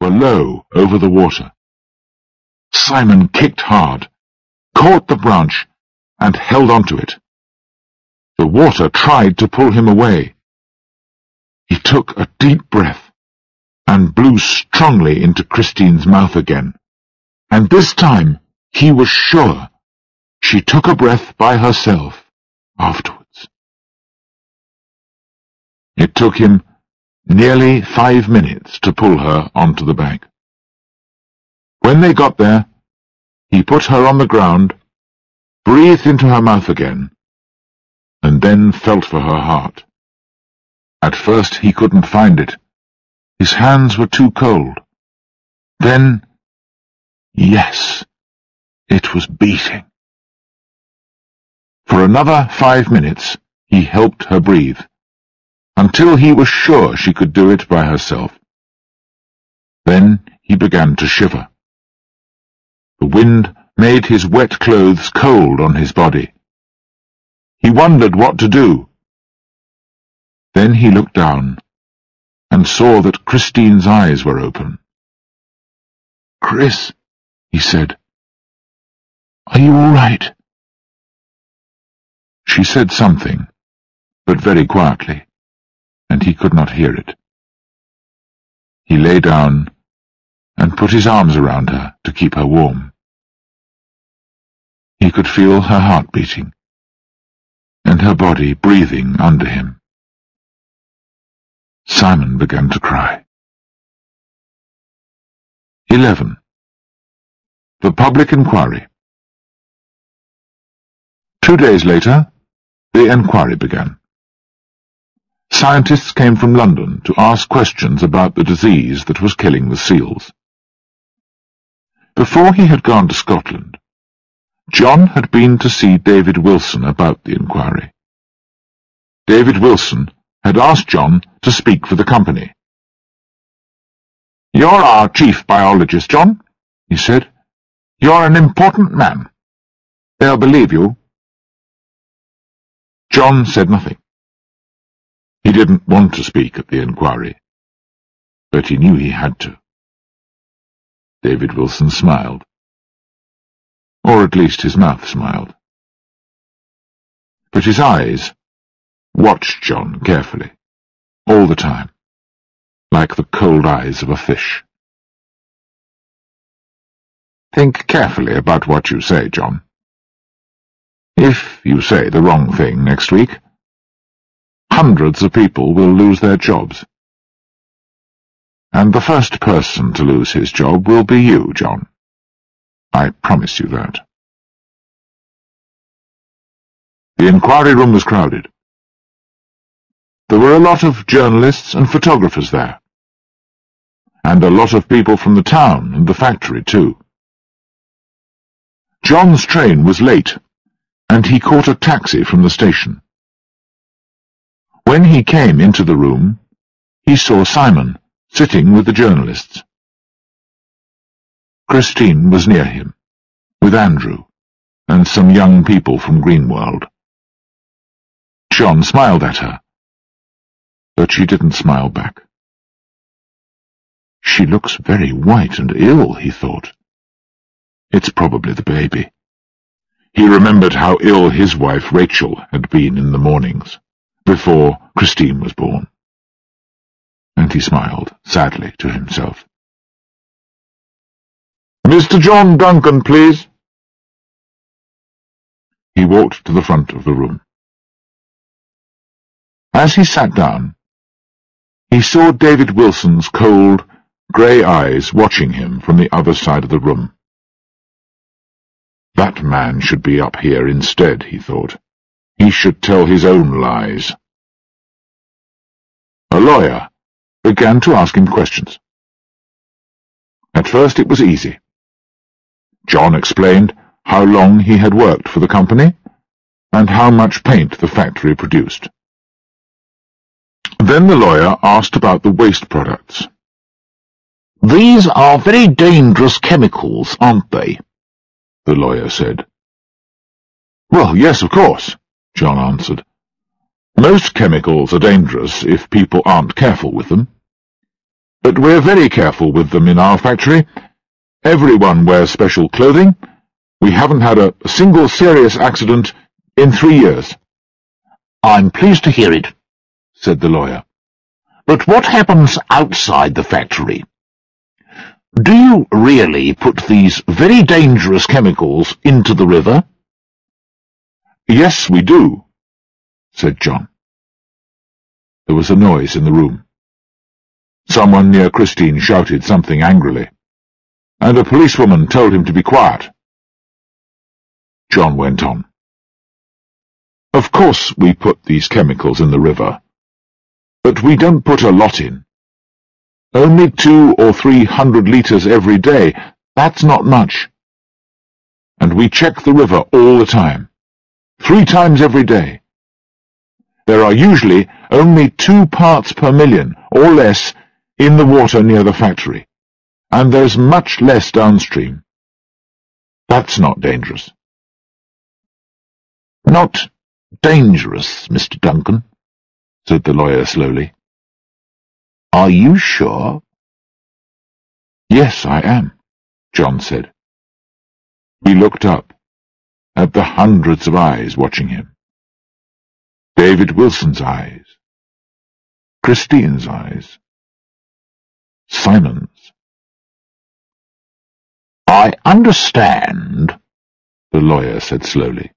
were low over the water. Simon kicked hard, caught the branch, and held onto it. The water tried to pull him away. He took a deep breath and blew strongly into Christine's mouth again. And this time he was sure she took a breath by herself afterwards. It took him nearly 5 minutes to pull her onto the bank. When they got there, he put her on the ground, breathed into her mouth again, and then felt for her heart. At first he couldn't find it. His hands were too cold. Then, yes, it was beating. For another 5 minutes, he helped her breathe, until he was sure she could do it by herself. Then he began to shiver. The wind made his wet clothes cold on his body. He wondered what to do. Then he looked down and saw that Christine's eyes were open. "Chris," he said, "are you all right?" She said something, but very quietly, and he could not hear it. He lay down and put his arms around her to keep her warm. He could feel her heart beating and her body breathing under him. Simon began to cry. 11. The Public Inquiry. 2 days later, the inquiry began. Scientists came from London to ask questions about the disease that was killing the seals. Before he had gone to Scotland, John had been to see David Wilson about the inquiry. David Wilson had asked John to speak for the company. "You're our chief biologist, John," he said. "You're an important man. They'll believe you." John said nothing. He didn't want to speak at the inquiry, but he knew he had to. David Wilson smiled. Or at least his mouth smiled. But his eyes watched John carefully, all the time, like the cold eyes of a fish. "Think carefully about what you say, John. If you say the wrong thing next week, hundreds of people will lose their jobs. And the first person to lose his job will be you, John. I promise you that." The inquiry room was crowded. There were a lot of journalists and photographers there, and a lot of people from the town and the factory too. John's train was late, and he caught a taxi from the station. When he came into the room, he saw Simon sitting with the journalists. Christine was near him, with Andrew and some young people from Greenworld. John smiled at her, but she didn't smile back. "She looks very white and ill," he thought. "It's probably the baby." He remembered how ill his wife Rachel had been in the mornings, before Christine was born. And he smiled sadly to himself. "Mr. John Duncan, please." He walked to the front of the room. As he sat down, he saw David Wilson's cold, grey eyes watching him from the other side of the room. That man should be up here instead, he thought. He should tell his own lies. A lawyer began to ask him questions. At first it was easy. John explained how long he had worked for the company and how much paint the factory produced. Then the lawyer asked about the waste products. "These are very dangerous chemicals, aren't they?" the lawyer said. "Well, yes, of course," John answered. "Most chemicals are dangerous if people aren't careful with them. but we're very careful with them in our factory. Everyone wears special clothing. We haven't had a single serious accident in 3 years. I'm pleased to hear it, said the lawyer. But what happens outside the factory? Do you really put these very dangerous chemicals into the river? Yes, we do, said John. There was a noise in the room. Someone near Christine shouted something angrily, and a policewoman told him to be quiet. John went on. Of course we put these chemicals in the river, but we don't put a lot in. Only 200 or 300 litres every day, that's not much. And we check the river all the time, 3 times every day. There are usually only 2 parts per million, or less, in the water near the factory, and there's much less downstream. That's not dangerous. Not dangerous, Mr. Duncan, said the lawyer slowly. Are you sure? Yes, I am, John said. He looked up at the hundreds of eyes watching him. David Wilson's eyes, Christine's eyes, Simon's. I understand, the lawyer said slowly,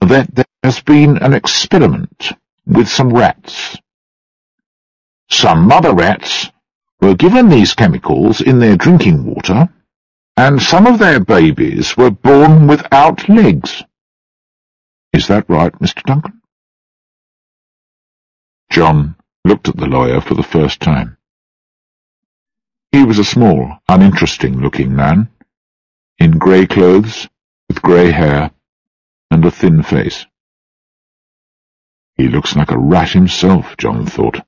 that there has been an experiment with some rats. Some mother rats were given these chemicals in their drinking water, and some of their babies were born without legs. Is that right, Mr. Duncan? John looked at the lawyer for the first time. He was a small, uninteresting-looking man, in grey clothes, with grey hair, and a thin face. He looks like a rat himself, John thought.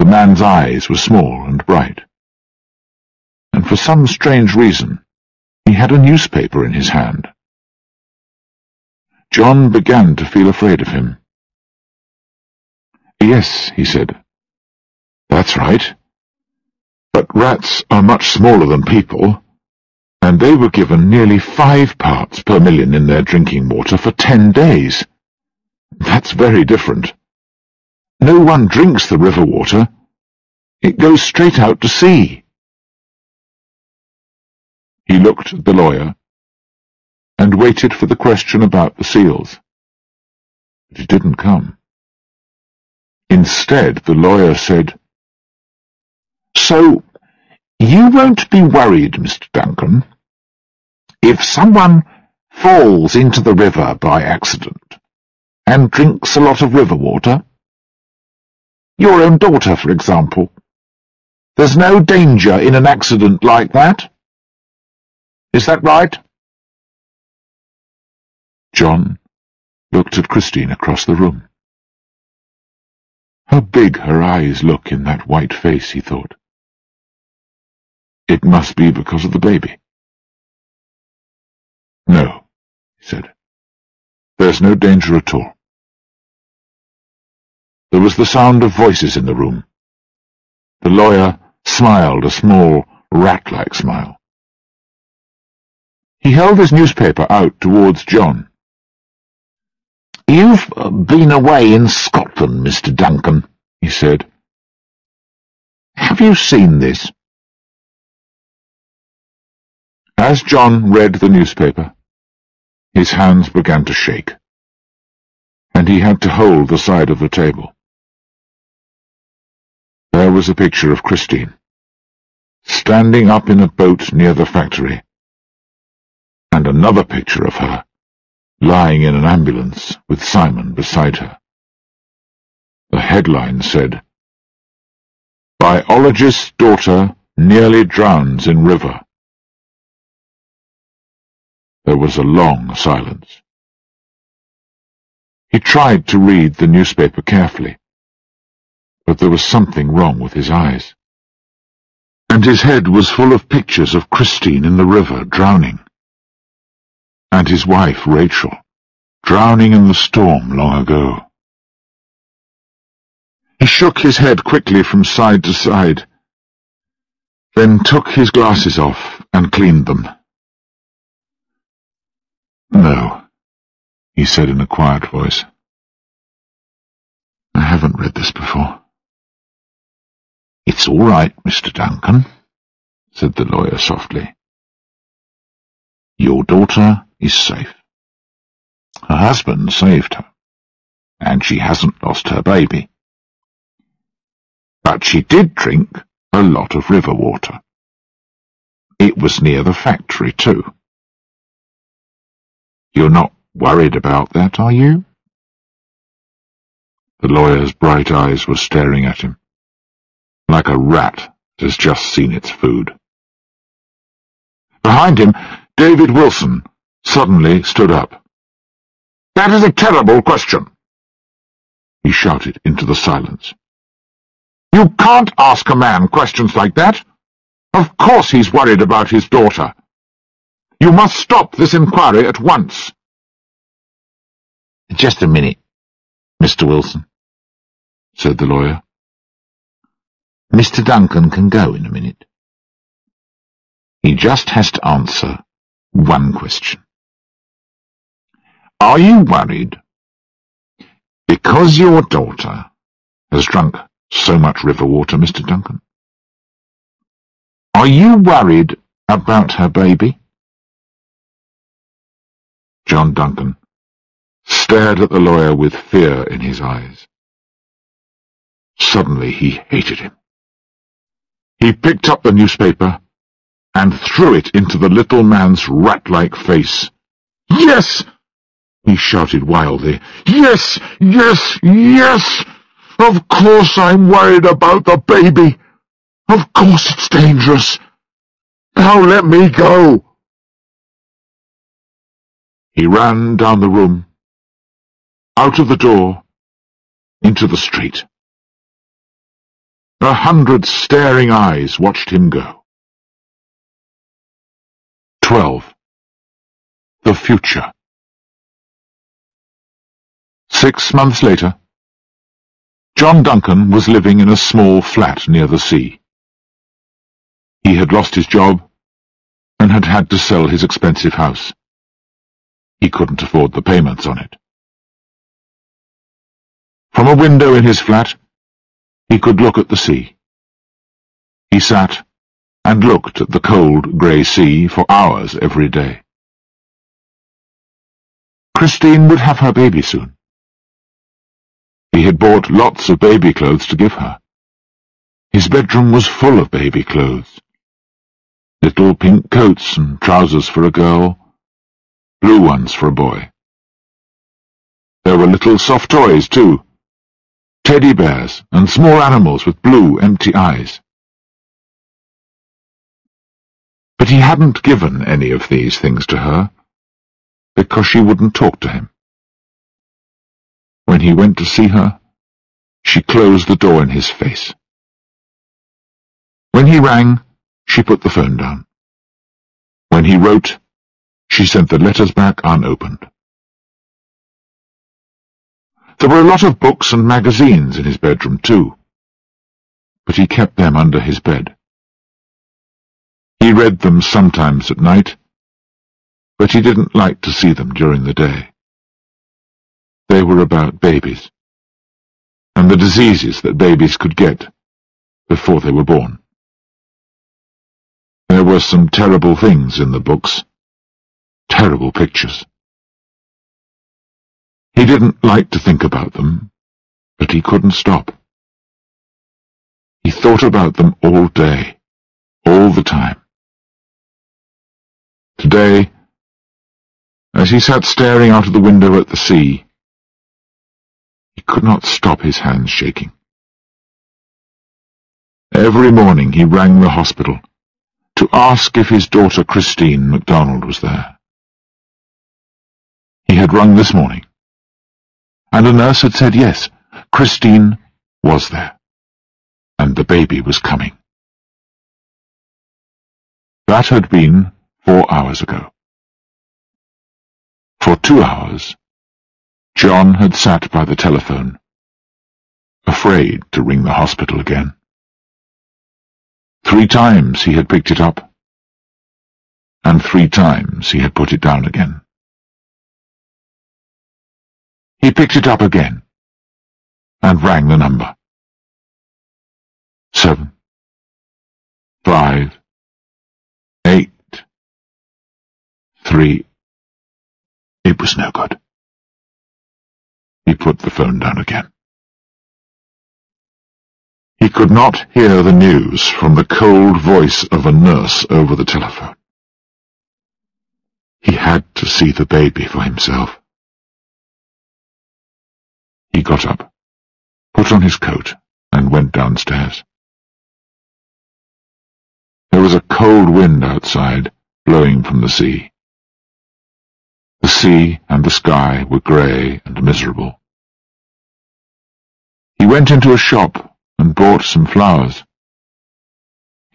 The man's eyes were small and bright, and for some strange reason he had a newspaper in his hand. John began to feel afraid of him. Yes, he said. That's right. But rats are much smaller than people, and they were given nearly 5 parts per million in their drinking water for 10 days. That's very different. No one drinks the river water. It goes straight out to sea. He looked at the lawyer and waited for the question about the seals. But it didn't come. Instead, the lawyer said, So, you won't be worried, Mr. Duncan, if someone falls into the river by accident and drinks a lot of river water? Your own daughter, for example. There's no danger in an accident like that. Is that right? John looked at Christine across the room. How big her eyes look in that white face, he thought. It must be because of the baby. No, he said. There's no danger at all. There was the sound of voices in the room. The lawyer smiled a small, rat-like smile. He held his newspaper out towards John. You've been away in Scotland, Mr. Duncan, he said. Have you seen this? As John read the newspaper, his hands began to shake, and he had to hold the side of the table. There was a picture of Christine, standing up in a boat near the factory, and another picture of her, lying in an ambulance with Simon beside her. The headline said, Biologist's daughter nearly drowns in river. There was a long silence. He tried to read the newspaper carefully, but there was something wrong with his eyes, and his head was full of pictures of Christine in the river drowning, and his wife, Rachel, drowning in the storm long ago. He shook his head quickly from side to side, then took his glasses off and cleaned them. "No," he said in a quiet voice. "I haven't read this before." "It's all right, Mr. Duncan," said the lawyer softly. "Your daughter is safe. Her husband saved her, and she hasn't lost her baby. But she did drink a lot of river water. It was near the factory, too. You're not worried about that, are you?" The lawyer's bright eyes were staring at him, like a rat that has just seen its food. Behind him, David Wilson suddenly stood up. "That is a terrible question," he shouted into the silence. "You can't ask a man questions like that. Of course he's worried about his daughter. You must stop this inquiry at once." "Just a minute, Mr. Wilson," said the lawyer. "Mr. Duncan can go in a minute. He just has to answer one question. Are you worried because your daughter has drunk so much river water, Mr. Duncan? Are you worried about her baby?" John Duncan stared at the lawyer with fear in his eyes. Suddenly he hated him. He picked up the newspaper and threw it into the little man's rat-like face. "Yes!" he shouted wildly. "Yes! Yes! Yes! Of course I'm worried about the baby! Of course it's dangerous! Now let me go!" He ran down the room, out of the door, into the street. 100 staring eyes watched him go. 12. The future. 6 months later, John Duncan was living in a small flat near the sea. He had lost his job and had had to sell his expensive house. He couldn't afford the payments on it. From a window in his flat, he could look at the sea. He sat and looked at the cold, grey sea for hours every day. Christine would have her baby soon. He had bought lots of baby clothes to give her. His bedroom was full of baby clothes. Little pink coats and trousers for a girl, blue ones for a boy. There were little soft toys, too. Teddy bears and small animals with blue, empty eyes. But he hadn't given any of these things to her, because she wouldn't talk to him. When he went to see her, she closed the door in his face. When he rang, she put the phone down. When he wrote, she sent the letters back unopened. There were a lot of books and magazines in his bedroom, too, but he kept them under his bed. He read them sometimes at night, but he didn't like to see them during the day. They were about babies, and the diseases that babies could get before they were born. There were some terrible things in the books, terrible pictures. He didn't like to think about them, but he couldn't stop. He thought about them all day, all the time. Today, as he sat staring out of the window at the sea, he could not stop his hands shaking. Every morning he rang the hospital to ask if his daughter Christine MacDonald was there. He had rung this morning, and a nurse had said yes, Christine was there, and the baby was coming. That had been 4 hours ago. For 2 hours, John had sat by the telephone, afraid to ring the hospital again. 3 times he had picked it up, and 3 times he had put it down again. He picked it up again, and rang the number. 7, 5, 8, 3. It was no good. He put the phone down again. He could not hear the news from the cold voice of a nurse over the telephone. He had to see the baby for himself. He got up, put on his coat, and went downstairs. There was a cold wind outside, blowing from the sea. The sea and the sky were grey and miserable. He went into a shop and bought some flowers.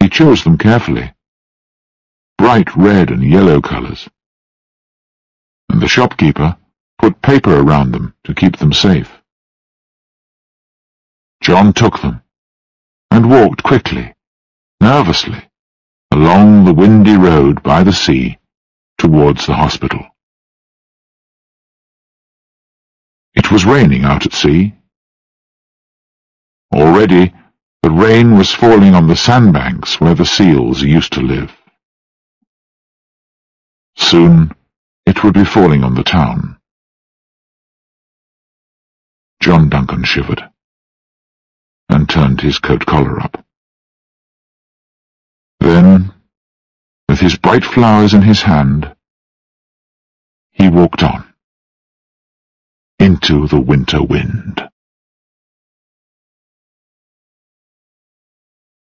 He chose them carefully, bright red and yellow colours, and the shopkeeper put paper around them to keep them safe. John took them and walked quickly, nervously, along the windy road by the sea towards the hospital. It was raining out at sea. Already the rain was falling on the sandbanks where the seals used to live. Soon it would be falling on the town. John Duncan shivered and turned his coat collar up. Then, with his bright flowers in his hand, he walked on into the winter wind.